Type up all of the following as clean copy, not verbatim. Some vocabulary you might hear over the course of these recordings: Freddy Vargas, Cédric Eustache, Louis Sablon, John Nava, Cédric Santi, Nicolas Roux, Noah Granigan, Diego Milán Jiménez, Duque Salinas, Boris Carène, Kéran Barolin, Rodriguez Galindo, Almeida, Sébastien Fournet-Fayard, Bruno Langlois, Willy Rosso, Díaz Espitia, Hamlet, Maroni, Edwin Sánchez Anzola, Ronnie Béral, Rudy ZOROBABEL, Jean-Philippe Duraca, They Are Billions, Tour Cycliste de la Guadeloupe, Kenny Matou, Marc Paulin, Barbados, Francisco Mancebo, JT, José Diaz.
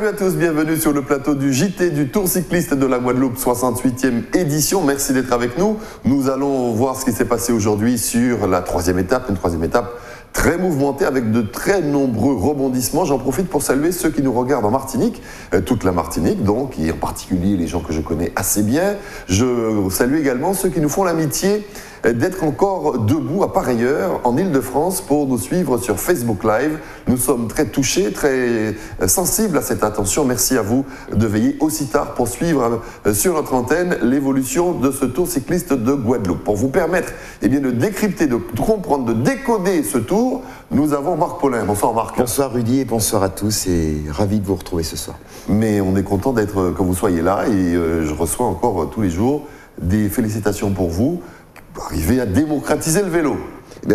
Salut à tous, bienvenue sur le plateau du JT du Tour Cycliste de la Guadeloupe, 68e édition. Merci d'être avec nous. Nous allons voir ce qui s'est passé aujourd'hui sur la troisième étape, une troisième étape très mouvementée avec de très nombreux rebondissements. J'en profite pour saluer ceux qui nous regardent en Martinique, toute la Martinique donc, et en particulier les gens que je connais assez bien. Je salue également ceux qui nous font l'amitié d'être encore debout à pareille heure en Ile-de-France pour nous suivre sur Facebook Live. Nous sommes très touchés, très sensibles à cette attention. Merci à vous de veiller aussi tard pour suivre sur notre antenne l'évolution de ce Tour cycliste de Guadeloupe. Pour vous permettre de décrypter, de comprendre, de décoder ce tour, nous avons Marc Paulin. Bonsoir Marc. Bonsoir Rudy et bonsoir à tous et ravi de vous retrouver ce soir. Mais on est content d'être que vous soyez là et je reçois encore tous les jours des félicitations pour vous. Arriver à démocratiser le vélo.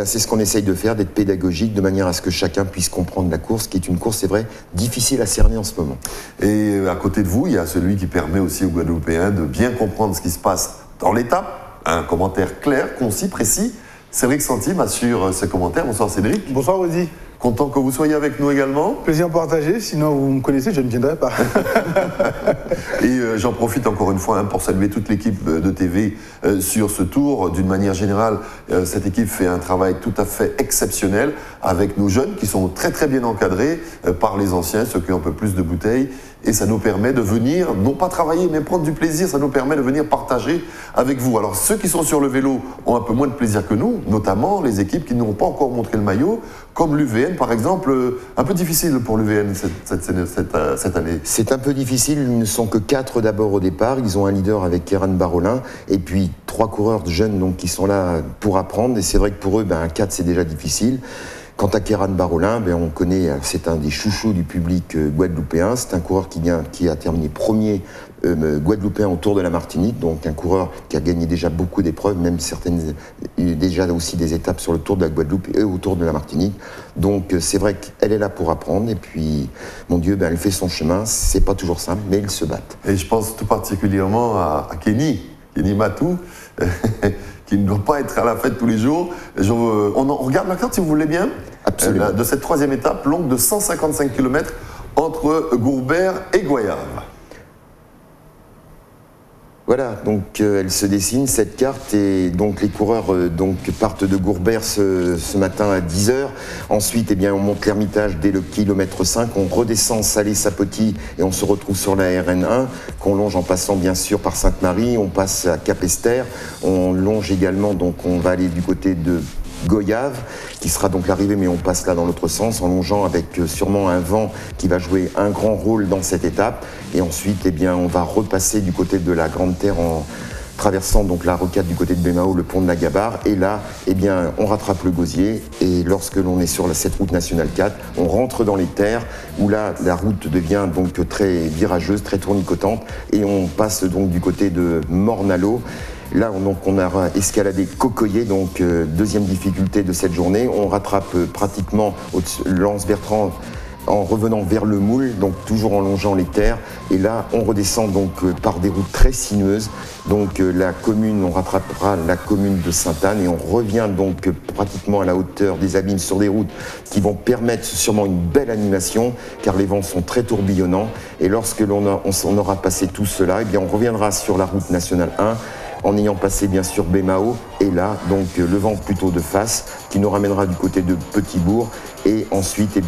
C'est ce qu'on essaye de faire, d'être pédagogique, de manière à ce que chacun puisse comprendre la course, qui est une course, c'est vrai, difficile à cerner en ce moment. Et à côté de vous, il y a celui qui permet aussi aux Guadeloupéens de bien comprendre ce qui se passe dans l'étape. Un commentaire clair, concis, précis. Cédric Santi m'assure ses commentaires. Bonsoir Cédric. Bonsoir Rudy. Content que vous soyez avec nous également. Plaisir partagé, sinon vous me connaissez, je ne viendrai pas. Et j'en profite encore une fois pour saluer toute l'équipe de TV sur ce tour. D'une manière générale, cette équipe fait un travail tout à fait exceptionnel avec nos jeunes qui sont très bien encadrés par les anciens, ceux qui ont un peu plus de bouteilles. Et ça nous permet de venir, non pas travailler, mais prendre du plaisir, ça nous permet de venir partager avec vous. Alors ceux qui sont sur le vélo ont un peu moins de plaisir que nous, notamment les équipes qui n'ont pas encore montré le maillot, comme l'UVN par exemple. Un peu difficile pour l'UVN cette année. C'est un peu difficile, ils ne sont que 4 d'abord au départ, ils ont un leader avec Kéran Barolin, et puis 3 coureurs jeunes donc, qui sont là pour apprendre, et c'est vrai que pour eux, un 4 c'est déjà difficile. Quant à Kéran Barolin, on connaît, c'est un des chouchous du public guadeloupéen. C'est un coureur qui a terminé premier guadeloupéen au Tour de la Martinique. Donc un coureur qui a gagné déjà beaucoup d'épreuves, même certaines, déjà aussi des étapes sur le Tour de la Guadeloupe et au Tour de la Martinique. Donc c'est vrai qu'elle est là pour apprendre. Et puis, mon Dieu, elle fait son chemin. C'est pas toujours simple, mais ils se battent. Et je pense tout particulièrement à Kenny Matou. Qui ne doit pas être à la fête tous les jours. On regarde la carte si vous voulez bien. Absolument. De cette troisième étape, longue de 155 km entre Gourbert et Goyave. Voilà, donc elle se dessine cette carte et donc les coureurs partent de Gourbert ce matin à 10 h. Ensuite, on monte l'Ermitage dès le kilomètre 5, on redescend Salé-Sapoti et on se retrouve sur la RN1 qu'on longe en passant bien sûr par Sainte-Marie, on passe à Cap-Esther, on longe également, donc on va aller du côté de Goyave, qui sera donc l'arrivée, mais on passe là dans l'autre sens, en longeant avec sûrement un vent qui va jouer un grand rôle dans cette étape. Et ensuite, on va repasser du côté de la Grande Terre en traversant donc la rocade du côté de Bémao, le pont de la Gabarre. Et là, on rattrape le gosier. Et lorsque l'on est sur cette route nationale 4, on rentre dans les terres, où là, la route devient donc très virageuse, très tournicotante. Et on passe donc du côté de Mornalo. Là, on a escaladé Cocoyer, donc deuxième difficulté de cette journée. On rattrape pratiquement Lance Bertrand en revenant vers le Moule, donc toujours en longeant les terres. Et là, on redescend donc par des routes très sinueuses. Donc on rattrapera la commune de Sainte-Anne et on revient donc pratiquement à la hauteur des abîmes sur des routes qui vont permettre sûrement une belle animation car les vents sont très tourbillonnants. Et lorsque on aura passé tout cela, on reviendra sur la route nationale 1 en ayant passé bien sûr Bémao, et là, donc le vent plutôt de face, qui nous ramènera du côté de Petit-Bourg, et ensuite,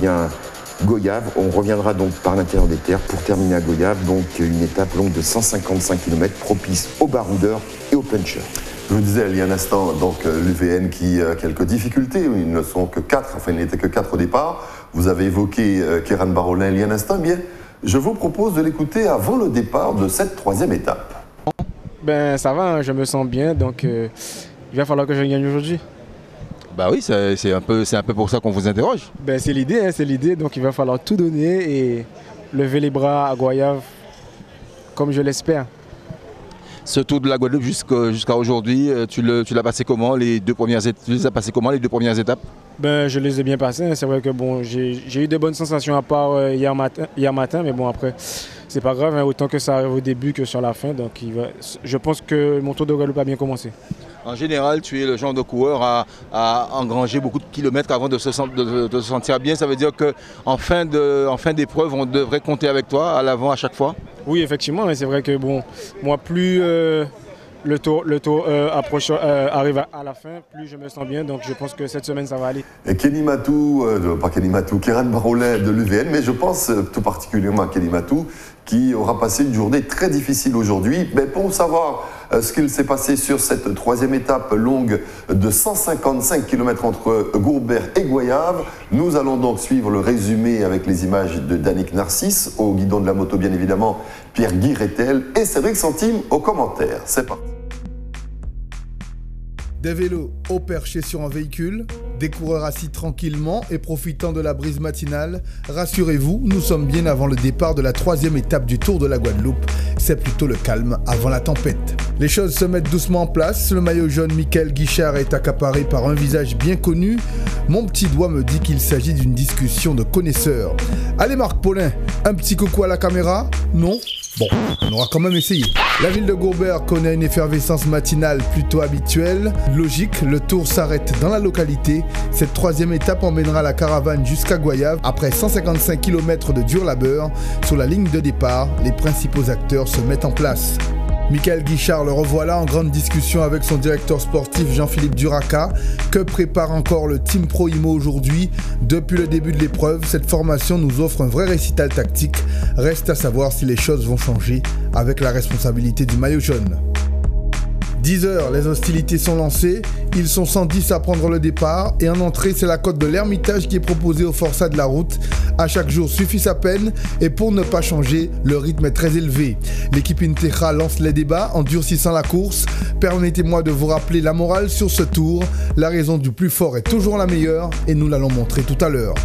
Goyave, on reviendra donc par l'intérieur des terres pour terminer à Goyave, donc une étape longue de 155 km, propice aux baroudeurs et aux punchers. Je vous disais il y a un instant, donc l'UVN qui a quelques difficultés, ils ne sont que 4, enfin il n'était que 4 au départ, vous avez évoqué Kéran Barolin il y a un instant, je vous propose de l'écouter avant le départ de cette troisième étape. Ça va, je me sens bien, donc il va falloir que je gagne aujourd'hui. Oui, c'est un peu pour ça qu'on vous interroge. C'est l'idée, c'est l'idée, donc il va falloir tout donner et lever les bras à Goyave, comme je l'espère. Ce tour de la Guadeloupe jusqu'à aujourd'hui, tu l'as passé comment, les deux premières étapes? Je les ai bien passées, c'est vrai que j'ai eu de bonnes sensations à part hier matin, mais bon après c'est pas grave, autant que ça arrive au début que sur la fin, donc je pense que mon tour de Guadeloupe a bien commencé. En général, tu es le genre de coureur à engranger beaucoup de kilomètres avant de se sentir bien. Ça veut dire qu'en fin d'épreuve, on devrait compter avec toi à l'avant à chaque fois? Oui, effectivement. C'est vrai que bon, moi, plus le tour arrive à la fin, plus je me sens bien. Donc je pense que cette semaine, ça va aller. Et Kenny Matou, Kéran Barolin de l'UVN, mais je pense tout particulièrement à Kenny Matou, qui aura passé une journée très difficile aujourd'hui. Mais pour savoir ce qu'il s'est passé sur cette troisième étape longue de 155 km entre Gourbert et Goyave, nous allons donc suivre le résumé avec les images de Danick Narcisse, au guidon de la moto bien évidemment, Pierre-Guy Rettel et Cédric Santi aux commentaires. C'est parti. Des vélos haut perchés sur un véhicule, des coureurs assis tranquillement et profitant de la brise matinale. Rassurez-vous, nous sommes bien avant le départ de la troisième étape du Tour de la Guadeloupe. C'est plutôt le calme avant la tempête. Les choses se mettent doucement en place. Le maillot jaune Mickaël Guichard est accaparé par un visage bien connu. Mon petit doigt me dit qu'il s'agit d'une discussion de connaisseurs. Allez Marc Paulin, un petit coucou à la caméra? Non ? Bon, on aura quand même essayé. La ville de Gourbert connaît une effervescence matinale plutôt habituelle. Logique, le tour s'arrête dans la localité. Cette troisième étape emmènera la caravane jusqu'à Goyave. Après 155 km de dur labeur, sur la ligne de départ, les principaux acteurs se mettent en place. Mickaël Guichard le revoilà en grande discussion avec son directeur sportif Jean-Philippe Duraca. Que prépare encore le Team Pro Immo aujourd'hui? Depuis le début de l'épreuve, cette formation nous offre un vrai récital tactique. Reste à savoir si les choses vont changer avec la responsabilité du maillot jaune. 10 heures, les hostilités sont lancées. Ils sont 110 à prendre le départ et en entrée, c'est la côte de l'Ermitage qui est proposée aux forçats de la route. À chaque jour suffit sa peine et pour ne pas changer, le rythme est très élevé. L'équipe Integra lance les débats en durcissant la course. Permettez-moi de vous rappeler la morale sur ce tour. La raison du plus fort est toujours la meilleure et nous l'allons montrer tout à l'heure.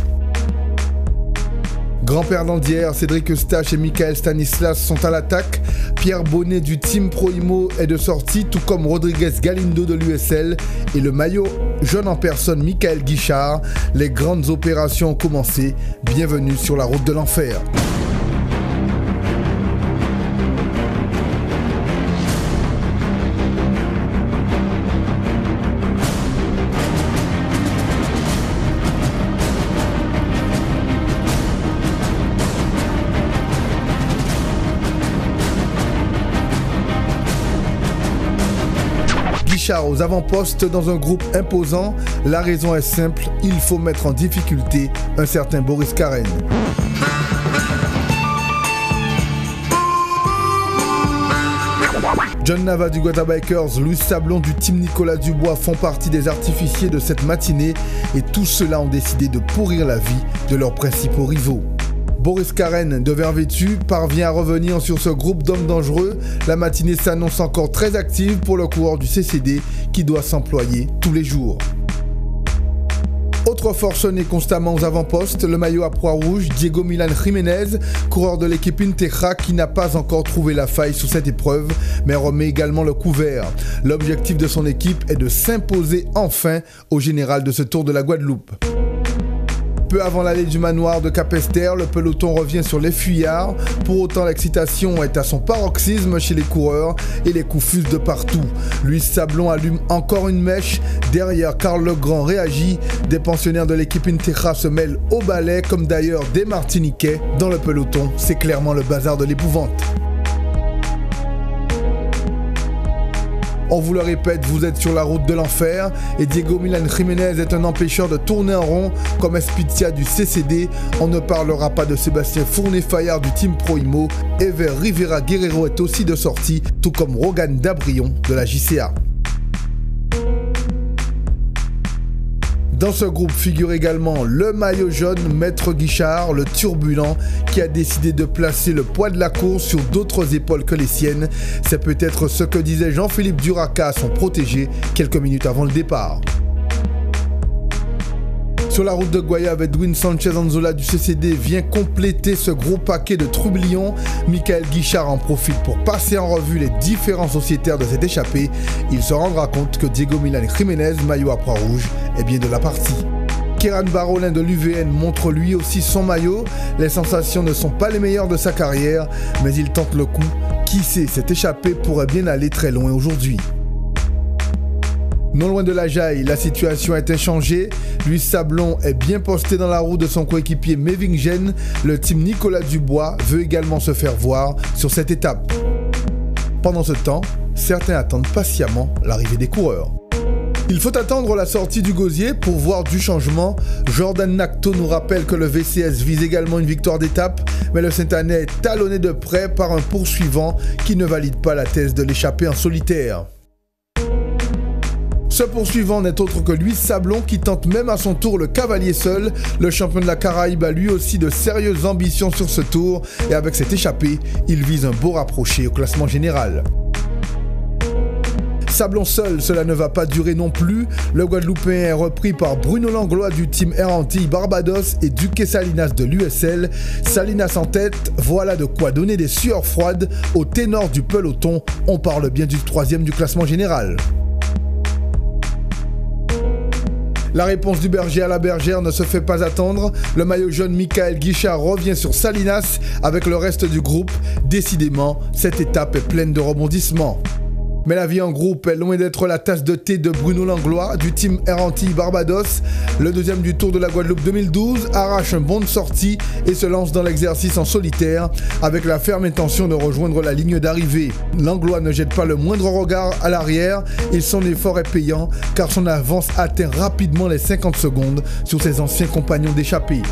Grand-Père Landière, Cédric Eustache et Mickaël Stanislas sont à l'attaque. Pierre Bonnet du Team Pro Immo est de sortie, tout comme Rodriguez Galindo de l'USL et le maillot jaune en personne Mickaël Guichard. Les grandes opérations ont commencé. Bienvenue sur la route de l'enfer. Aux avant-postes dans un groupe imposant, la raison est simple, il faut mettre en difficulté un certain Boris Carène. John Nava du Guatabikers, Louis Sablon du team Nicolas Dubois font partie des artificiers de cette matinée et tous ceux-là ont décidé de pourrir la vie de leurs principaux rivaux. Boris Carène, de vert vêtu, parvient à revenir sur ce groupe d'hommes dangereux. La matinée s'annonce encore très active pour le coureur du CCD qui doit s'employer tous les jours. Autre forcené constamment aux avant-postes, le maillot à poids rouge, Diego Milán Jiménez, coureur de l'équipe Integra qui n'a pas encore trouvé la faille sous cette épreuve, mais remet également le couvert. L'objectif de son équipe est de s'imposer enfin au général de ce Tour de la Guadeloupe. Peu avant l'allée du manoir de Capesterre, le peloton revient sur les fuyards. Pour autant, l'excitation est à son paroxysme chez les coureurs et les coups fusent de partout. Louis Sablon allume encore une mèche. Derrière, Karl Legrand réagit. Des pensionnaires de l'équipe Integra se mêlent au balai, comme d'ailleurs des Martiniquais. Dans le peloton, c'est clairement le bazar de l'épouvante. On vous le répète, vous êtes sur la route de l'enfer et Diego Milán Jiménez est un empêcheur de tourner en rond comme Espitia du CCD. On ne parlera pas de Sébastien Fournet-Fayard du Team Pro Immo. Ever Rivera Guerrero est aussi de sortie, tout comme Rogan Dabrion de la JCA. Dans ce groupe figure également le maillot jaune, Maître Guichard, le turbulent, qui a décidé de placer le poids de la course sur d'autres épaules que les siennes. C'est peut-être ce que disait Jean-Philippe Duraca à son protégé quelques minutes avant le départ. Sur la route de Goyave, Edwin Sánchez Anzola du CCD vient compléter ce gros paquet de troublions. Mickaël Guichard en profite pour passer en revue les différents sociétaires de cette échappée. Il se rendra compte que Diego Milán Jiménez, maillot à poids rouge, est bien de la partie. Kéran Barolin de l'UVN montre lui aussi son maillot. Les sensations ne sont pas les meilleures de sa carrière, mais il tente le coup. Qui sait, cette échappée pourrait bien aller très loin aujourd'hui. Non loin de la jaille, la situation est inchangée. Louis Sablon est bien posté dans la roue de son coéquipier Mevingen. Le team Nicolas Dubois veut également se faire voir sur cette étape. Pendant ce temps, certains attendent patiemment l'arrivée des coureurs. Il faut attendre la sortie du gosier pour voir du changement. Jordan Nacto nous rappelle que le VCS vise également une victoire d'étape, mais le Saint-Anais est talonné de près par un poursuivant qui ne valide pas la thèse de l'échappée en solitaire. Ce poursuivant n'est autre que Louis Sablon qui tente même à son tour le cavalier seul. Le champion de la Caraïbe a lui aussi de sérieuses ambitions sur ce tour et avec cette échappée, il vise un beau rapproché au classement général. Sablon seul, cela ne va pas durer non plus. Le Guadeloupéen est repris par Bruno Langlois du team Air Antilles Barbados et Duque Salinas de l'USL. Salinas en tête, voilà de quoi donner des sueurs froides au ténor du peloton. On parle bien du troisième du classement général. La réponse du berger à la bergère ne se fait pas attendre. Le maillot jaune Mickaël Guichard revient sur Salinas avec le reste du groupe. Décidément, cette étape est pleine de rebondissements. Mais la vie en groupe est loin d'être la tasse de thé de Bruno Langlois du team Air Antilles Barbados. Le deuxième du Tour de la Guadeloupe 2012 arrache un bond de sortie et se lance dans l'exercice en solitaire avec la ferme intention de rejoindre la ligne d'arrivée. Langlois ne jette pas le moindre regard à l'arrière et son effort est payant car son avance atteint rapidement les 50 secondes sur ses anciens compagnons d'échappée.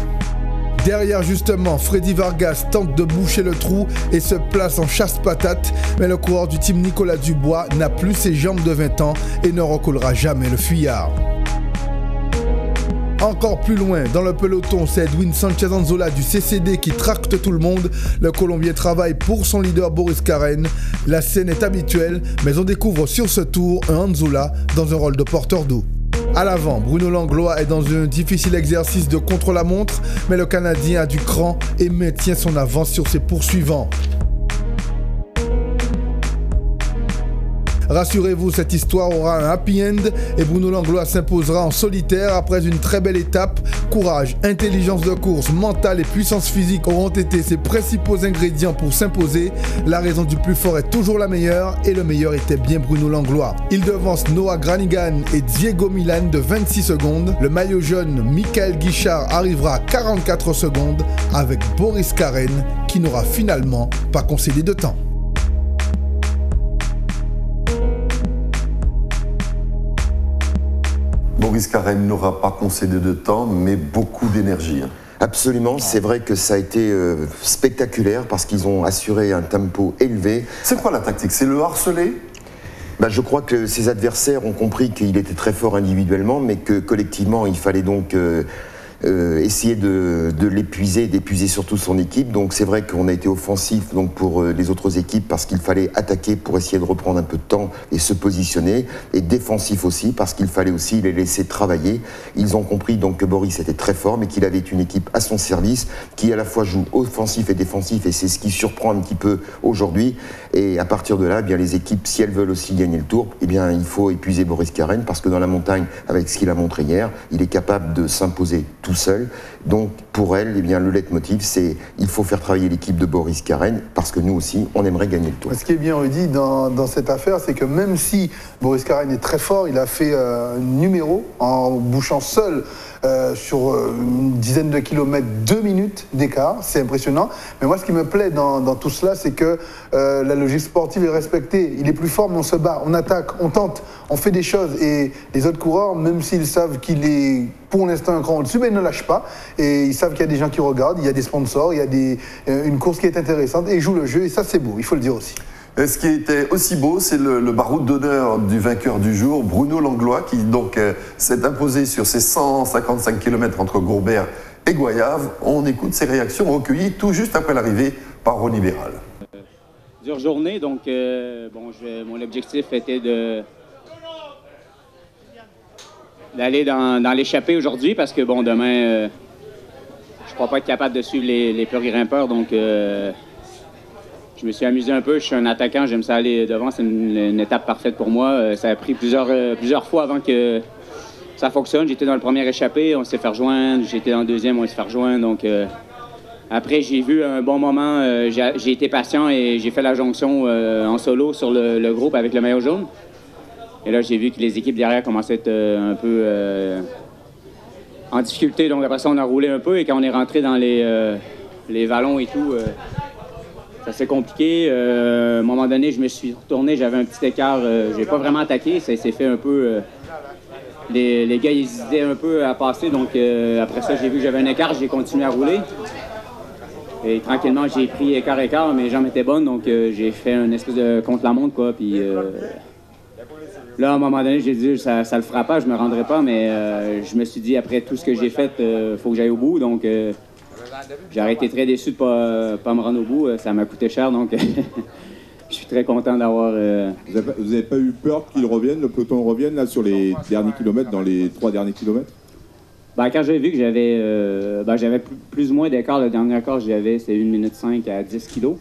Derrière justement, Freddy Vargas tente de boucher le trou et se place en chasse-patate, mais le coureur du team Nicolas Dubois n'a plus ses jambes de 20 ans et ne recollera jamais le fuyard. Encore plus loin, dans le peloton, c'est Edwin Sánchez Anzola du CCD qui tracte tout le monde. Le Colombien travaille pour son leader Boris Carène. La scène est habituelle, mais on découvre sur ce tour un Anzola dans un rôle de porteur d'eau. À l'avant, Bruno Langlois est dans un difficile exercice de contre-la-montre, mais le Canadien a du cran et maintient son avance sur ses poursuivants. Rassurez-vous, cette histoire aura un happy end et Bruno Langlois s'imposera en solitaire après une très belle étape. Courage, intelligence de course, mental et puissance physique auront été ses principaux ingrédients pour s'imposer. La raison du plus fort est toujours la meilleure et le meilleur était bien Bruno Langlois. Il devance Noah Granigan et Diego Milán de 26 secondes. Le maillot jaune Mickaël Guichard arrivera à 44 secondes avec Boris Carène qui n'aura finalement pas concédé de temps. Boris Carène n'aura pas concédé de temps, mais beaucoup d'énergie. Absolument, c'est vrai que ça a été spectaculaire parce qu'ils ont assuré un tempo élevé. C'est quoi la tactique? C'est le harceler? Ben, je crois que ses adversaires ont compris qu'il était très fort individuellement, mais que collectivement, il fallait donc essayer de l'épuiser, d'épuiser surtout son équipe. Donc c'est vrai qu'on a été offensif donc, pour les autres équipes parce qu'il fallait attaquer pour essayer de reprendre un peu de temps et se positionner, et défensif aussi parce qu'il fallait aussi les laisser travailler. Ils ont compris donc que Boris était très fort mais qu'il avait une équipe à son service qui à la fois joue offensif et défensif, et c'est ce qui surprend un petit peu aujourd'hui. Et à partir de là, eh bien, les équipes, si elles veulent aussi gagner le tour, eh bien, il faut épuiser Boris Carène parce que dans la montagne, avec ce qu'il a montré hier, il est capable de s'imposer tout seul. Donc pour elle, eh bien, le leitmotiv, c'est il faut faire travailler l'équipe de Boris Carène parce que nous aussi, on aimerait gagner le tour. Ce qui est bien redit dans cette affaire, c'est que même si Boris Carène est très fort, il a fait un numéro en bouchant seul sur une dizaine de kilomètres, 2 minutes d'écart. C'est impressionnant. Mais moi, ce qui me plaît dans tout cela, c'est que la logique sportive est respectée. Il est plus fort, mais on se bat, on attaque, on tente, on fait des choses. Et les autres coureurs, même s'ils savent qu'il est pour l'instant un cran au-dessus, mais ils ne lâchent pas. Et ils savent qu'il y a des gens qui regardent, il y a des sponsors, il y a une course qui est intéressante et ils jouent le jeu. Et ça, c'est beau, il faut le dire aussi. Et ce qui était aussi beau, c'est le baroud d'honneur du vainqueur du jour, Bruno Langlois, qui donc s'est imposé sur ses 155 km entre Gourbert et Goyave. On écoute ses réactions recueillies tout juste après l'arrivée par Ronnie Béral. Dure journée, donc bon, mon objectif était d'aller dans l'échappée aujourd'hui parce que bon, demain, je ne crois pas être capable de suivre les purs grimpeurs, donc... Je me suis amusé un peu, je suis un attaquant, j'aime ça aller devant, c'est une étape parfaite pour moi. Ça a pris plusieurs fois avant que ça fonctionne. J'étais dans le premier échappé, on s'est fait rejoindre, j'étais dans le deuxième, on s'est fait rejoindre. Donc, après, j'ai vu un bon moment, j'ai été patient et j'ai fait la jonction en solo sur le groupe avec le maillot jaune. Et là, j'ai vu que les équipes derrière commençaient à être un peu en difficulté. Donc après ça, on a roulé un peu. Et quand on est rentré dans les vallons et tout, ça s'est compliqué. À un moment donné, je me suis retourné. J'avais un petit écart. J'ai pas vraiment attaqué. Ça s'est fait un peu... Les gars hésitaient un peu à passer. Donc après ça, j'ai vu que j'avais un écart. J'ai continué à rouler. Et tranquillement, j'ai pris écart. Mes jambes étaient bonnes. Donc j'ai fait une espèce de contre-la-montre, quoi. Puis... Là, à un moment donné, j'ai dit ça le fera pas, je me rendrai pas, mais je me suis dit, après tout ce que j'ai fait, faut que j'aille au bout. Donc, j'aurais été très déçu de pas me rendre au bout. Ça m'a coûté cher, donc je suis très content d'avoir... Vous n'avez pas eu peur qu'il revienne, le peloton revienne là, sur les derniers kilomètres, dans les 3 derniers kilomètres? Ben, quand j'ai vu que j'avais plus ou moins d'écart, le dernier accord j'avais, c'est 1 minute 5 à 10 kilos.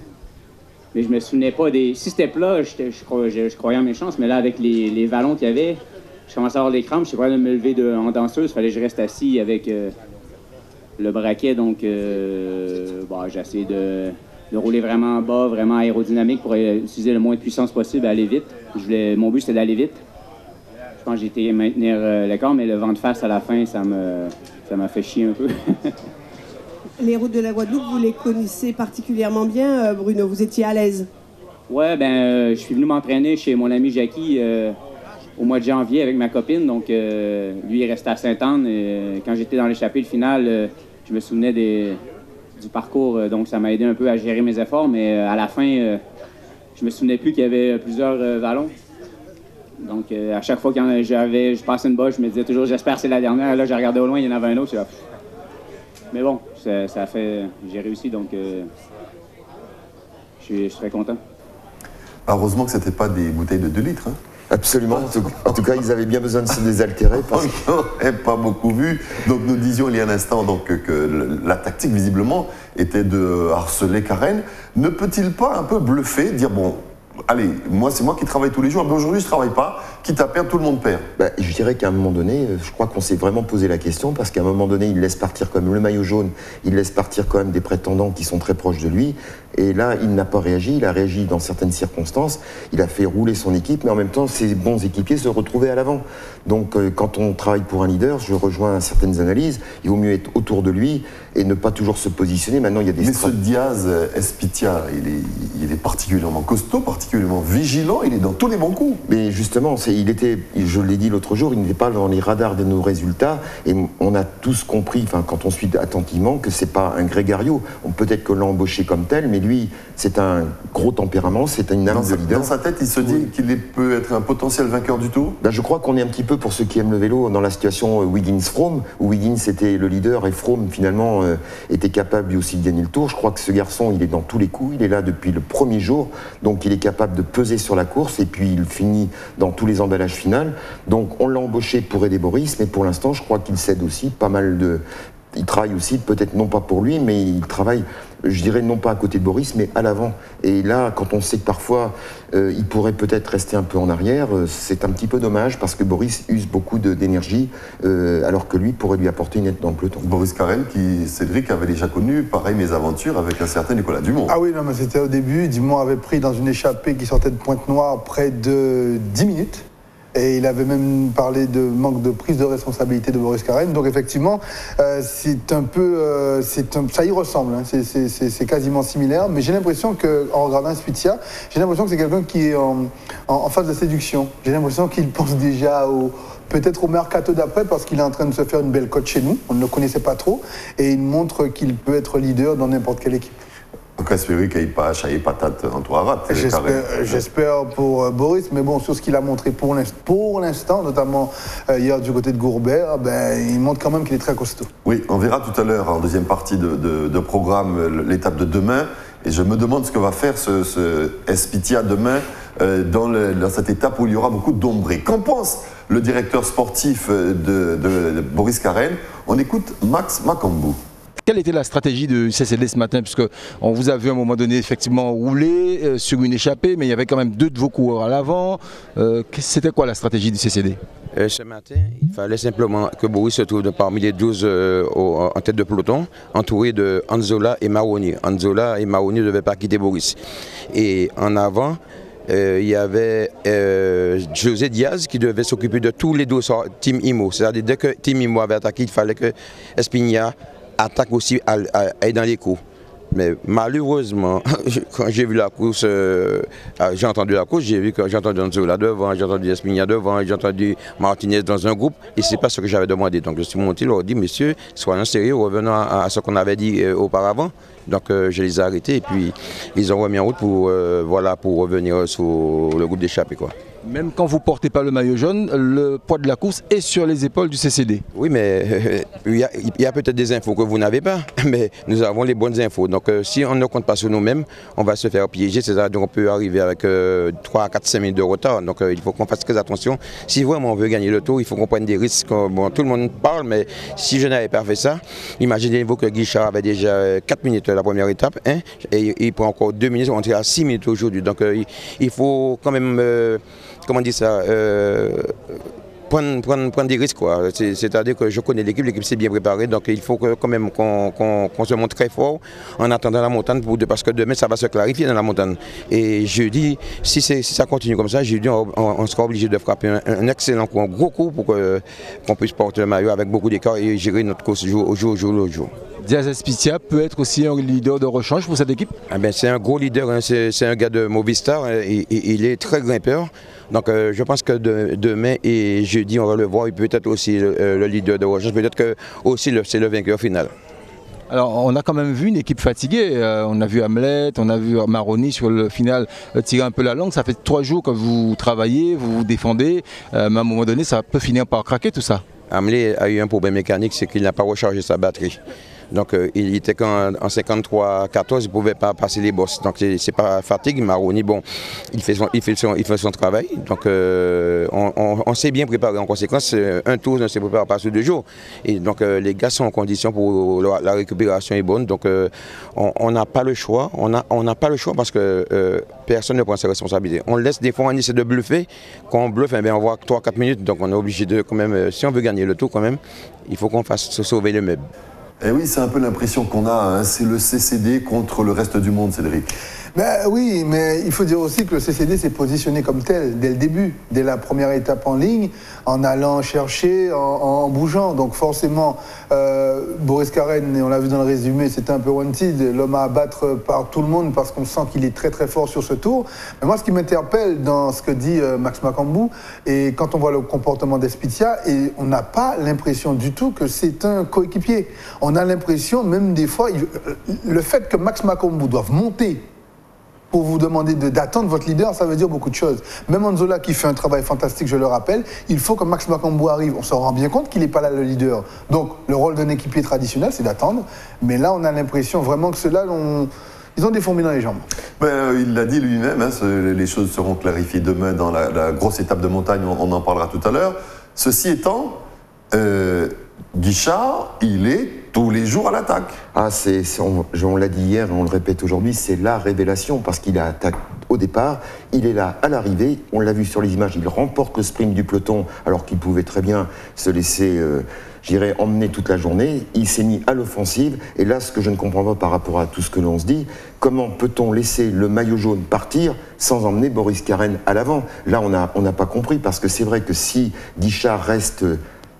Mais je me souvenais pas des... Si c'était plat, je croyais en mes chances, mais là, avec les vallons qu'il y avait, je commençais à avoir des crampes, je suis prêt de me lever en danseuse, il fallait que je reste assis avec le braquet, donc bon, j'ai essayé de rouler vraiment bas, vraiment aérodynamique pour utiliser le moins de puissance possible, aller vite. Mon but, c'était d'aller vite. Je pense que j'ai été maintenir le corps, mais le vent de face à la fin, ça m'a fait chier un peu. Les routes de la Guadeloupe, vous les connaissez particulièrement bien, Bruno. Vous étiez à l'aise? Ouais, ben, je suis venu m'entraîner chez mon ami Jackie au mois de janvier avec ma copine. Donc, lui, il restait à Sainte-Anne. Quand j'étais dans l'échappée finale, je me souvenais du parcours. Donc, ça m'a aidé un peu à gérer mes efforts. Mais à la fin, je me souvenais plus qu'il y avait plusieurs vallons. Donc, à chaque fois que je passais une bosse, je me disais toujours, j'espère que c'est la dernière. Là, j'ai regardé au loin, il y en avait un autre. Mais bon, ça a fait... J'ai réussi, donc je suis très content. Heureusement que ce n'était pas des bouteilles de 2 litres. Hein? Absolument. En tout cas, ils avaient bien besoin de se désaltérer parce qu'on n'avait pas beaucoup vu. Donc nous disions il y a un instant donc, que la tactique, visiblement, était de harceler Carène. Ne peut-il pas un peu bluffer, dire bon... Allez, c'est moi qui travaille tous les jours, mais aujourd'hui je ne travaille pas, quitte à perdre, tout le monde perd. Bah, je dirais qu'à un moment donné, je crois qu'on s'est vraiment posé la question, parce qu'à un moment donné, il laisse partir quand même le maillot jaune, il laisse partir quand même des prétendants qui sont très proches de lui, et là, il n'a pas réagi, il a réagi dans certaines circonstances, il a fait rouler son équipe, mais en même temps, ses bons équipiers se retrouvaient à l'avant. Donc, quand on travaille pour un leader, je rejoins certaines analyses, il vaut mieux être autour de lui et ne pas toujours se positionner. Maintenant, il y a des... Mais ce Díaz Espitia, il est particulièrement costaud, particulièrement vigilant, il est dans tous les bons coups. Mais justement, je l'ai dit l'autre jour, il n'était pas dans les radars de nos résultats, et on a tous compris, enfin, quand on suit attentivement, que c'est pas un grégario. Peut-être que l'on embauché comme tel, mais lui, c'est un gros tempérament, c'est une âme de leader. Dans sa tête, il se dit qu'il peut être un potentiel vainqueur du Tour. Ben, je crois qu'on est un petit peu, pour ceux qui aiment le vélo, dans la situation Wiggins-Froome, où Wiggins était le leader et Froome, finalement, était capable lui aussi de gagner le Tour. Je crois que ce garçon, il est dans tous les coups, il est là depuis le premier jour, donc il est capable de peser sur la course, et puis il finit dans tous les emballages finaux. Donc on l'a embauché pour aider Boris, mais pour l'instant, je crois qu'il cède aussi pas mal de... Il travaille aussi, peut-être non pas pour lui, mais il travaille, je dirais, non pas à côté de Boris, mais à l'avant. Et là, quand on sait que parfois, il pourrait peut-être rester un peu en arrière, c'est un petit peu dommage, parce que Boris use beaucoup d'énergie, alors que lui pourrait lui apporter une aide dans le peloton. Boris Carène, qui, Cédric, avait déjà connu, pareil, mes aventures avec un certain Nicolas Dumont. Ah oui, non, mais c'était au début. Dumont avait pris dans une échappée qui sortait de Pointe-Noire près de 10 minutes. Et il avait même parlé de manque de prise de responsabilité de Boris Carène. Donc effectivement, c'est un peu, ça y ressemble. Hein. C'est quasiment similaire. Mais j'ai l'impression que, en regardant Espitia, j'ai l'impression que c'est quelqu'un qui est en phase de séduction. J'ai l'impression qu'il pense déjà peut-être au mercato d'après, parce qu'il est en train de se faire une belle cote chez nous. On ne le connaissait pas trop. Et il montre qu'il peut être leader dans n'importe quelle équipe. Donc, espérons qu'il n'y ait pas chaillé patate en trois rates. J'espère pour Boris, mais bon, sur ce qu'il a montré pour l'instant, notamment hier du côté de Gourbert, ben, il montre quand même qu'il est très costaud. Oui, on verra tout à l'heure, en deuxième partie de programme, l'étape de demain. Et je me demande ce que va faire ce Espitia demain dans cette étape où il y aura beaucoup d'ombré. Qu'en pense le directeur sportif de Boris Carène? On écoute Max Macombou. Quelle était la stratégie du CCD ce matin? Puisque on vous a vu à un moment donné effectivement rouler sur une échappée, mais il y avait quand même deux de vos coureurs à l'avant. C'était quoi la stratégie du CCD? Ce matin, il fallait simplement que Boris se trouve parmi les 12 en tête de peloton, entouré de Anzola et Maroni. Anzola et Maroni ne devaient pas quitter Boris. Et en avant, il y avait José Diaz qui devait s'occuper de tous les dossards Team Immo. C'est-à-dire dès que Team Immo avait attaqué, il fallait que Espitia attaque aussi, aille dans les coups. Mais malheureusement, quand j'ai vu la course, j'ai entendu la course, j'ai vu que j'ai entendu Anzola devant, j'ai entendu Espitia devant, j'ai entendu Martinez dans un groupe, et c'est pas ce que j'avais demandé. Donc je suis monté, leur dit, messieurs, soyons sérieux, revenons à ce qu'on avait dit auparavant. Donc je les ai arrêtés et puis ils ont remis en route pour, voilà, pour revenir sur le groupe d'échappée. Même quand vous ne portez pas le maillot jaune, le poids de la course est sur les épaules du CCD. Oui, mais il y a peut-être des infos que vous n'avez pas, mais nous avons les bonnes infos. Donc si on ne compte pas sur nous-mêmes, on va se faire piéger. C'est-à-dire qu'on peut arriver avec 3, 4, 5 minutes de retard. Donc il faut qu'on fasse très attention. Si vraiment on veut gagner le tour, il faut qu'on prenne des risques. Bon, tout le monde parle, mais si je n'avais pas fait ça, imaginez-vous que Guichard avait déjà 4 minutes à la première étape, hein, et il prend encore 2 minutes, on est à 6 minutes aujourd'hui. Donc il faut quand même... comment dire ça, prendre des risques. C'est-à-dire que je connais l'équipe, l'équipe s'est bien préparée, donc il faut que, quand même qu'on se montre très fort en attendant la montagne, parce que demain ça va se clarifier dans la montagne. Et jeudi, si ça continue comme ça, jeudi on sera obligé de frapper un excellent coup, un gros coup pour qu'on puisse porter le maillot avec beaucoup d'écart et gérer notre course au jour. Díaz Espitia peut être aussi un leader de rechange pour cette équipe. Ah ben, c'est un gros leader, hein. C'est un gars de Movistar, il est très grimpeur. Donc je pense que demain et jeudi, on va le voir, il peut être aussi le leader de rechange, peut-être que aussi c'est le vainqueur final. Alors on a quand même vu une équipe fatiguée, on a vu Hamlet, on a vu Maroni sur le final tirer un peu la langue, ça fait 3 jours que vous travaillez, vous vous défendez, mais à un moment donné ça peut finir par craquer tout ça. Hamlet a eu un problème mécanique, c'est qu'il n'a pas rechargé sa batterie. Donc il était qu'en 53-14, il ne pouvait pas passer les bosses. Donc c'est pas fatigue, Maroni, bon, il fait son travail. Donc on s'est bien préparé en conséquence. Un tour, on s'est préparé pas sur 2 jours. Et donc les gars sont en condition pour la récupération est bonne. Donc on n'a pas le choix. On n'a pas le choix parce que personne ne prend ses responsabilités. On laisse des fois, on essaie de bluffer. Quand on bluffe, eh bien, on voit 3-4 minutes. Donc on est obligé de quand même, si on veut gagner le tour quand même, il faut qu'on fasse se sauver le meuble. Eh oui, c'est un peu l'impression qu'on a, hein. C'est le CCD contre le reste du monde, Cédric. Ben oui, mais il faut dire aussi que le CCD s'est positionné comme tel dès le début, dès la première étape en ligne, en allant chercher, en bougeant. Donc forcément, Boris Carène, et on l'a vu dans le résumé, c'était un peu wanted, l'homme à abattre par tout le monde parce qu'on sent qu'il est très très fort sur ce tour. Mais moi, ce qui m'interpelle dans ce que dit Max Macombou, et quand on voit le comportement d'Espitia, on n'a pas l'impression du tout que c'est un coéquipier. On a l'impression, même des fois, le fait que Max Macombou doive monter pour vous demander d'attendre votre leader, ça veut dire beaucoup de choses. Même Anzola qui fait un travail fantastique, je le rappelle, il faut que Max Macombou arrive. On se rend bien compte qu'il n'est pas là le leader. Donc le rôle d'un équipier traditionnel, c'est d'attendre. Mais là, on a l'impression vraiment que ceux-là, ils ont des fourmis dans les jambes. Ben, il l'a dit lui-même, hein, les choses seront clarifiées demain dans la grosse étape de montagne, on en parlera tout à l'heure. Ceci étant, Guichard, il est tous les jours à l'attaque. Ah, on l'a dit hier, on le répète aujourd'hui, c'est la révélation parce qu'il attaque au départ, il est là à l'arrivée, on l'a vu sur les images, il remporte le sprint du peloton alors qu'il pouvait très bien se laisser, j'irais, emmener toute la journée. Il s'est mis à l'offensive et là, ce que je ne comprends pas par rapport à tout ce que l'on se dit, comment peut-on laisser le maillot jaune partir sans emmener Boris Carène à l'avant? Là, on n'a pas compris parce que c'est vrai que si Guichard reste...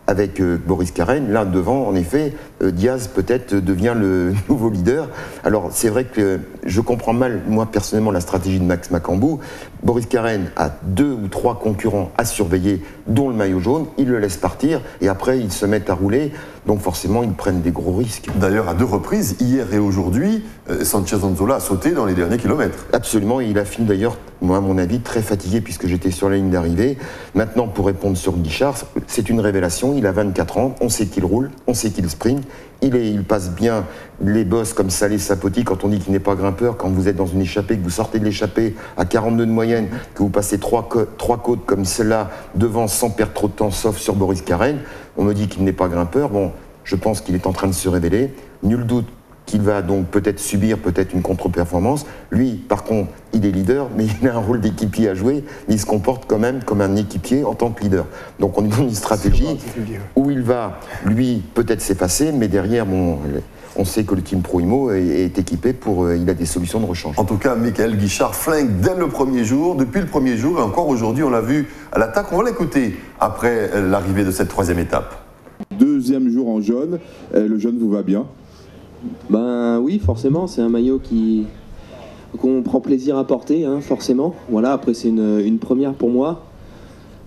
avec Boris Carène, là devant, en effet, Diaz peut-être devient le nouveau leader. Alors c'est vrai que je comprends mal, moi personnellement, la stratégie de Max Macombou. Boris Carène a 2 ou 3 concurrents à surveiller, dont le maillot jaune. Il le laisse partir et après ils se mettent à rouler. Donc forcément, ils prennent des gros risques. D'ailleurs, à 2 reprises, hier et aujourd'hui, Sánchez Anzola a sauté dans les derniers kilomètres. Absolument, il a fini d'ailleurs, moi à mon avis, très fatigué puisque j'étais sur la ligne d'arrivée. Maintenant, pour répondre sur Guichard, c'est une révélation. Il a 24 ans, on sait qu'il roule, on sait qu'il sprint, il passe bien les bosses comme Salé Sapoti. Quand on dit qu'il n'est pas grimpeur, quand vous êtes dans une échappée, que vous sortez de l'échappée à 42 de moyenne, que vous passez 3 côtes comme cela devant sans perdre trop de temps, sauf sur Boris Carène, on me dit qu'il n'est pas grimpeur. Bon, je pense qu'il est en train de se révéler. Nul doute qui va donc peut-être subir une contre-performance. Lui, par contre, il est leader, mais il a un rôle d'équipier à jouer. Il se comporte quand même comme un équipier en tant que leader. Donc on est dans une stratégie où il va, lui, peut-être s'effacer, mais derrière, bon, on sait que le Team Pro Immo est équipé pour... Il a des solutions de rechange. En tout cas, Mickaël Guichard flingue dès le premier jour, depuis le premier jour, et encore aujourd'hui, on l'a vu à l'attaque. On va l'écouter après l'arrivée de cette troisième étape. Deuxième jour en jaune, le jaune vous va bien? Ben oui, forcément, c'est un maillot qu'on prend plaisir à porter, hein, forcément. Voilà, après c'est une première pour moi.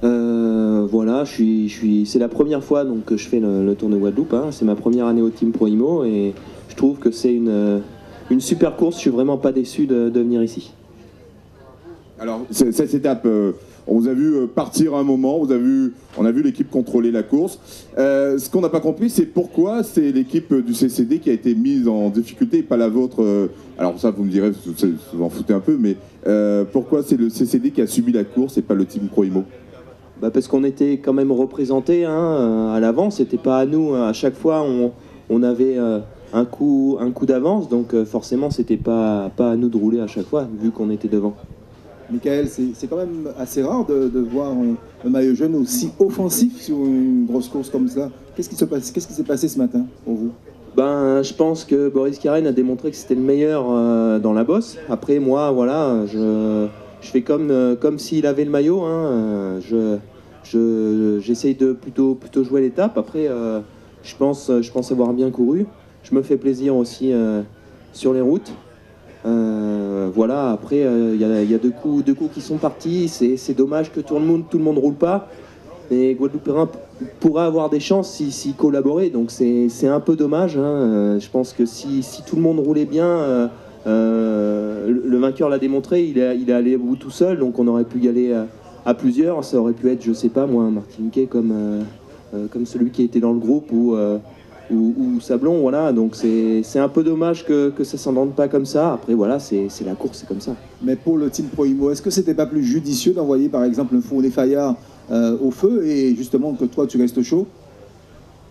Voilà, c'est la première fois donc, que je fais le Tour de Guadeloupe, hein. C'est ma première année au Team Pro Immo et je trouve que c'est une super course. Je suis vraiment pas déçu de venir ici. Alors cette étape, on vous a vu partir à un moment, on a vu l'équipe contrôler la course. Ce qu'on n'a pas compris, c'est pourquoi c'est l'équipe du CCD qui a été mise en difficulté et pas la vôtre. Alors ça, vous me direz, vous en foutez un peu, mais pourquoi c'est le CCD qui a subi la course et pas le Team Pro Immo? Bah parce qu'on était quand même représentés, hein, à l'avance, c'était pas à nous. À chaque fois, on avait un coup d'avance, donc forcément, c'était pas à nous de rouler à chaque fois, vu qu'on était devant. Mickaël, c'est quand même assez rare de voir un maillot jaune aussi offensif sur une grosse course comme ça. Qu'est-ce qui s'est passé ce matin pour vous? Ben, je pense que Boris Carène a démontré que c'était le meilleur dans la bosse. Après, moi, voilà, je fais comme s'il avait le maillot, hein. J'essaye de plutôt jouer l'étape. Après, je pense avoir bien couru. Je me fais plaisir aussi sur les routes. Voilà, après il y a deux coups qui sont partis. C'est dommage que tout le monde roule pas, mais Guadeloupéen pourra avoir des chances s'ils collaboraient, donc c'est un peu dommage, hein. Je pense que si tout le monde roulait bien, le vainqueur l'a démontré, il est allé au bout tout seul, donc on aurait pu y aller à plusieurs. Ça aurait pu être, je sais pas moi, un Martiniquais comme celui qui était dans le groupe, ou Sablon, voilà, donc c'est un peu dommage que ça s'entende pas comme ça. Après voilà, c'est la course, c'est comme ça. Mais pour le Team Pro Immo, est-ce que c'était pas plus judicieux d'envoyer par exemple un Fournet Fayard au feu et justement que toi tu restes chaud?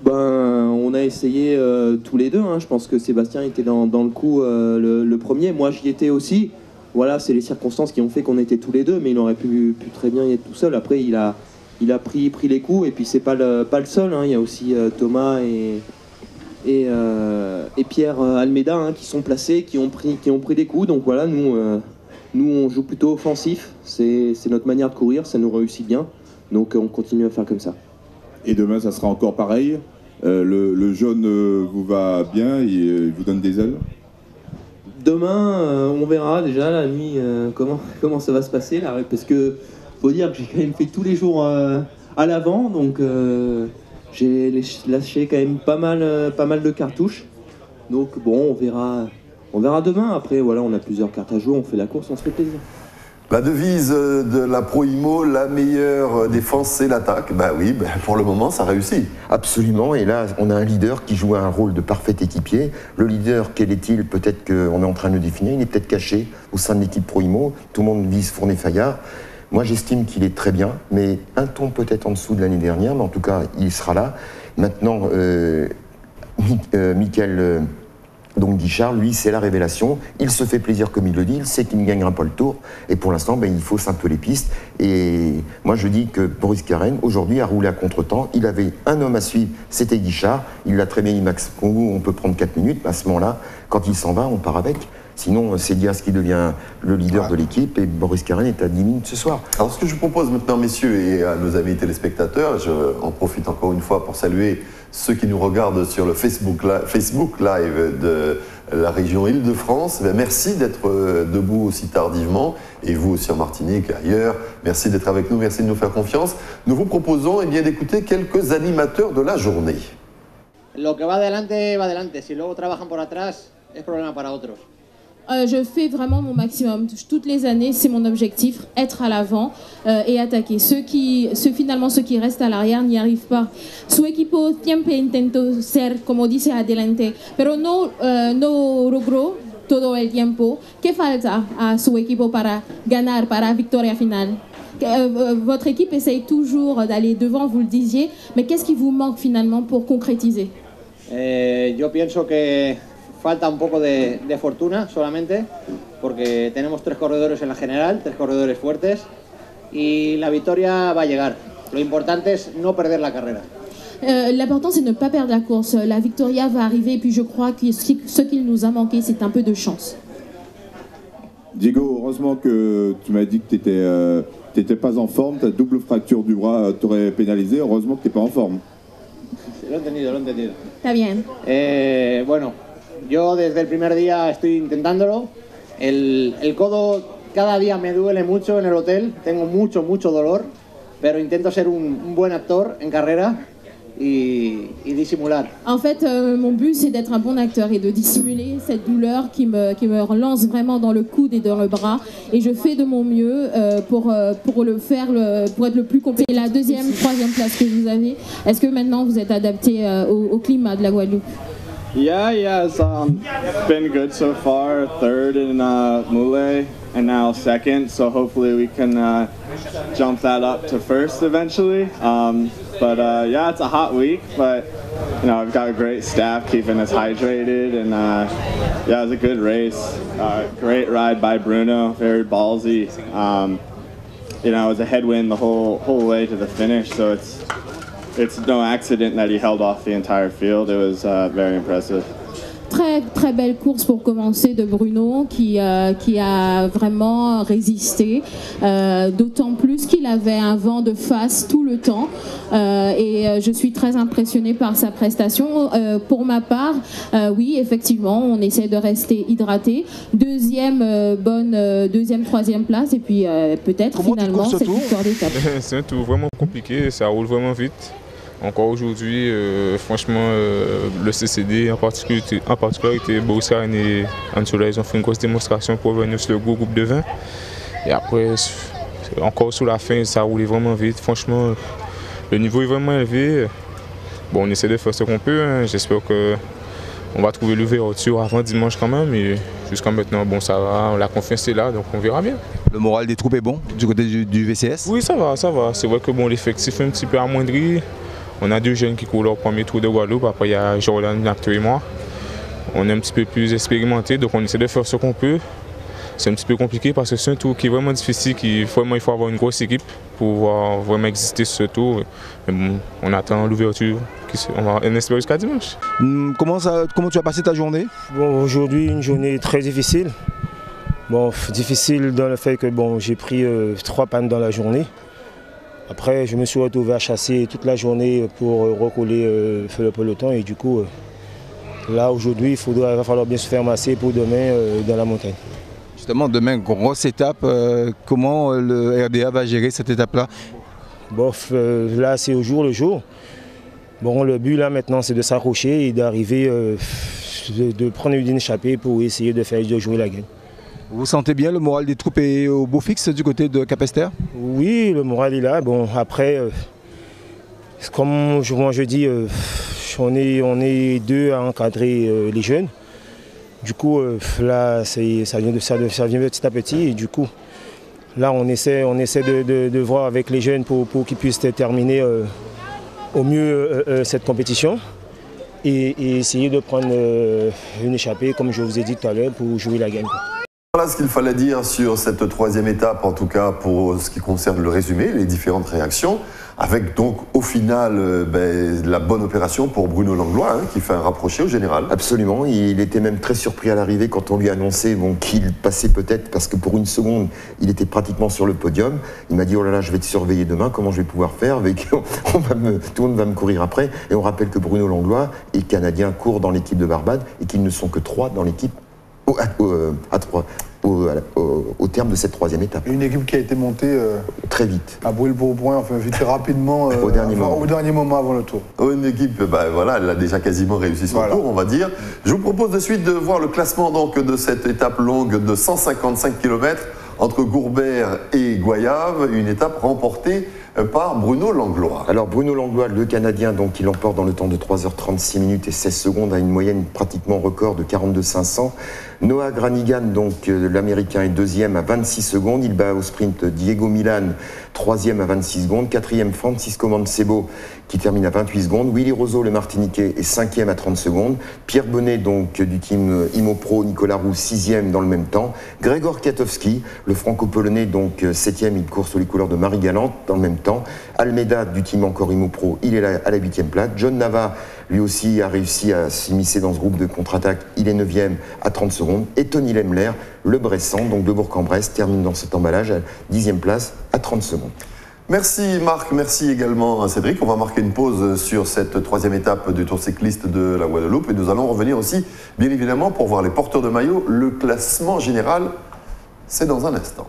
Ben on a essayé tous les deux, hein. Je pense que Sébastien était dans le coup le premier, moi j'y étais aussi. Voilà, c'est les circonstances qui ont fait qu'on était tous les deux, mais il aurait pu très bien y être tout seul. Après il a pris les coups, et puis c'est pas le seul, hein. Il y a aussi Thomas et Pierre Almeida, hein, qui sont placés, qui ont pris des coups. Donc voilà, nous on joue plutôt offensif, c'est notre manière de courir, ça nous réussit bien, donc on continue à faire comme ça. Et demain ça sera encore pareil, le jaune vous va bien, il vous donne des ailes? Demain on verra déjà la nuit comment ça va se passer là, parce que faut dire que j'ai quand même fait tous les jours à l'avant, donc j'ai lâché quand même pas mal de cartouches. Donc bon, on verra demain. Après voilà, on a plusieurs cartes à jouer, on fait la course, on se fait plaisir. La devise de la Pro Immo, la meilleure défense, c'est l'attaque. Bah oui, bah pour le moment, ça réussit. Absolument, et là, on a un leader qui joue un rôle de parfait équipier. Le leader, quel est-il? Peut-être qu'on est en train de le définir, il est peut-être caché au sein de l'équipe Pro Immo. Tout le monde vise Fournet Fayard. Moi, j'estime qu'il est très bien, mais un ton peut-être en dessous de l'année dernière, mais en tout cas, il sera là. Maintenant, Mickaël Guichard, lui, c'est la révélation. Il se fait plaisir comme il le dit, il sait qu'il ne gagnera pas le Tour. Et pour l'instant, ben, il fausse un peu les pistes. Et moi, je dis que Boris Carène, aujourd'hui, a roulé à contre-temps. Il avait un homme à suivre, c'était Guichard. Il l'a très bien dit, Max Macombou, on peut prendre 4 minutes. À ce moment-là, quand il s'en va, on part avec. Sinon, c'est Diaz qui devient le leader de l'équipe et Boris Carène est à 10 minutes ce soir. Alors, ce que je vous propose maintenant, messieurs, et à nos amis téléspectateurs, je en profite encore une fois pour saluer ceux qui nous regardent sur le Facebook Live de la région Île-de-France. Merci d'être debout aussi tardivement, et vous aussi en Martinique, ailleurs. Merci d'être avec nous, merci de nous faire confiance. Nous vous proposons d'écouter quelques animateurs de la journée. Lo que va adelante, va adelante. Si luego trabajan por atrás, es problema para otros. Je fais vraiment mon maximum. Toutes les années, c'est mon objectif, être à l'avant et attaquer. Ceux qui restent à l'arrière n'y arrivent pas. Su equipo siempre intento ser, como dice, adelante, pero no logró todo el tiempo. ¿Qué falta a su equipo para ganar, para victoria final? Votre équipe essaye toujours d'aller devant, vous le disiez, mais qu'est-ce qui vous manque finalement pour concrétiser? Yo pienso que falta un poco de fortuna solamente, porque tenemos tres corredores en la general, tres corredores fuertes, y la victoria va a llegar. Lo importante es no perder la carrera. L'important c'est de ne pas perdre la course. La victoria va arriver, et puis je crois que ce qu'il nous a manqué, c'est un peu de chance. Diego, heureusement que tu m'as dit que tu n'étais pas en forme, ta double fracture du bras t'aurait pénalisé, heureusement que tu n'es pas en forme. Lo he entendido, lo he entendido. Está bien. Bueno, yo desde el primer día estoy intentándolo. El codo cada día me duele mucho en el hotel, tengo mucho, mucho dolor, pero intento ser un buen actor en carrera. Et dissimuler. En fait, mon but, c'est d'être un bon acteur et de dissimuler cette douleur qui me relance vraiment dans le coude et dans le bras. Et je fais de mon mieux pour être le plus complet. Et la deuxième, troisième place que vous avez, est-ce que maintenant vous êtes adapté au climat de la Guadeloupe? Yeah, it's been good so far. Third in Moulay, and now second. So hopefully we can jump that up to first eventually. But yeah, it's a hot week. But you know, I've got a great staff keeping us hydrated, and yeah, it was a good race. Great ride by Bruno, very ballsy. You know, it was a headwind the whole way to the finish. So it's no accident that he held off the entire field. It was very impressive. Très très belle course pour commencer de Bruno qui a vraiment résisté, d'autant plus qu'il avait un vent de face tout le temps, et je suis très impressionnée par sa prestation. Pour ma part, oui, effectivement, on essaie de rester hydraté. Deuxième, troisième place, et puis peut-être finalement cette victoire d'étape. C'est un tour vraiment compliqué, ça roule vraiment vite. Encore aujourd'hui, franchement, le CCD, en particularité Boris Carène et Anzola, ils ont fait une grosse démonstration pour venir sur le groupe de 20. Et après, encore sur la fin, ça roulait vraiment vite. Franchement, le niveau est vraiment élevé. Bon, on essaie de faire ce qu'on peut. Hein. J'espère qu'on va trouver l'ouverture avant dimanche quand même. Et jusqu'à maintenant, bon, ça va. La confiance est là, donc on verra bien. Le moral des troupes est bon du côté du VCS? Oui, ça va, ça va. C'est vrai que bon, l'effectif est un petit peu amoindri. On a deux jeunes qui courent leur premier tour de Guadeloupe, après il y a Jordan, Nacto et moi. On est un petit peu plus expérimenté, donc on essaie de faire ce qu'on peut. C'est un petit peu compliqué parce que c'est un tour qui est vraiment difficile, il faut avoir une grosse équipe pour pouvoir vraiment exister sur ce tour. Mais bon, on attend l'ouverture, on espère jusqu'à dimanche. Comment tu as passé ta journée? Bon, aujourd'hui, une journée très difficile. Bon, difficile dans le fait que bon, j'ai pris 3 pannes dans la journée. Après, je me suis retrouvé à chasser toute la journée pour recoller le peloton. Et du coup, là, aujourd'hui, il va falloir bien se faire masser pour demain dans la montagne. Justement, demain, grosse étape. Comment le RDA va gérer cette étape-là? Bof, là, c'est au jour le jour. Bon, le but, là, maintenant, c'est de s'accrocher et d'arriver, de prendre une échappée pour essayer de jouer la game. Vous sentez bien le moral des troupes et au beau fixe du côté de Capesterre? Oui, le moral est là. Bon, après, comme je dis, on est deux à encadrer les jeunes. Du coup, là, ça vient petit à petit. Et du coup, là, on essaie de voir avec les jeunes pour qu'ils puissent terminer au mieux cette compétition. Et essayer de prendre une échappée, comme je vous ai dit tout à l'heure, pour jouer la game. Voilà ce qu'il fallait dire sur cette troisième étape, en tout cas pour ce qui concerne le résumé, les différentes réactions, avec donc au final la bonne opération pour Bruno Langlois, hein, qui fait un rapproché au général. Absolument, il était même très surpris à l'arrivée quand on lui annonçait bon, qu'il passait peut-être, parce que pour une seconde, il était pratiquement sur le podium. Il m'a dit, oh là là, je vais te surveiller demain, comment je vais pouvoir faire, tout le monde va me courir après. Et on rappelle que Bruno Langlois est Canadien, court dans l'équipe de Barbade, et qu'ils ne sont que 3 dans l'équipe. Au terme de cette troisième étape. Une équipe qui a été montée très vite. À brûle-pour-point, enfin vite rapidement, au dernier moment avant le tour. Une équipe, bah, voilà, elle a déjà quasiment réussi son tour, on va dire. Je vous propose de suite de voir le classement donc, de cette étape longue de 155 km entre Gourbert et Goyave, une étape remportée par Bruno Langlois. Alors Bruno Langlois, le Canadien, donc, il l'emporte dans le temps de 3h36 minutes et 16 secondes à une moyenne pratiquement record de 42,500. Noah Granigan, donc l'Américain, est deuxième à 26 secondes. Il bat au sprint Diego Milán, troisième à 26 secondes. Quatrième, Francisco Mancebo, qui termine à 28 secondes. Willy Rosso, le Martiniquais, est cinquième à 30 secondes. Pierre Bonnet, donc, du team Immo Pro, Nicolas Roux, sixième dans le même temps. Gregor Katowski, le franco-polonais, donc septième, il court sous les couleurs de Marie-Galante dans le même temps. Almeida, du team encore Immo Pro, il est là à la huitième place. John Nava, lui aussi, a réussi à s'immiscer dans ce groupe de contre-attaque. Il est neuvième à 30 secondes. Et Tony Lemler, le Bressan, donc de Bourg-en-Bresse, termine dans cet emballage à 10e place à 30 secondes. Merci Marc, merci également Cédric. On va marquer une pause sur cette troisième étape du Tour cycliste de la Guadeloupe et nous allons revenir aussi, bien évidemment, pour voir les porteurs de maillot. Le classement général, c'est dans un instant.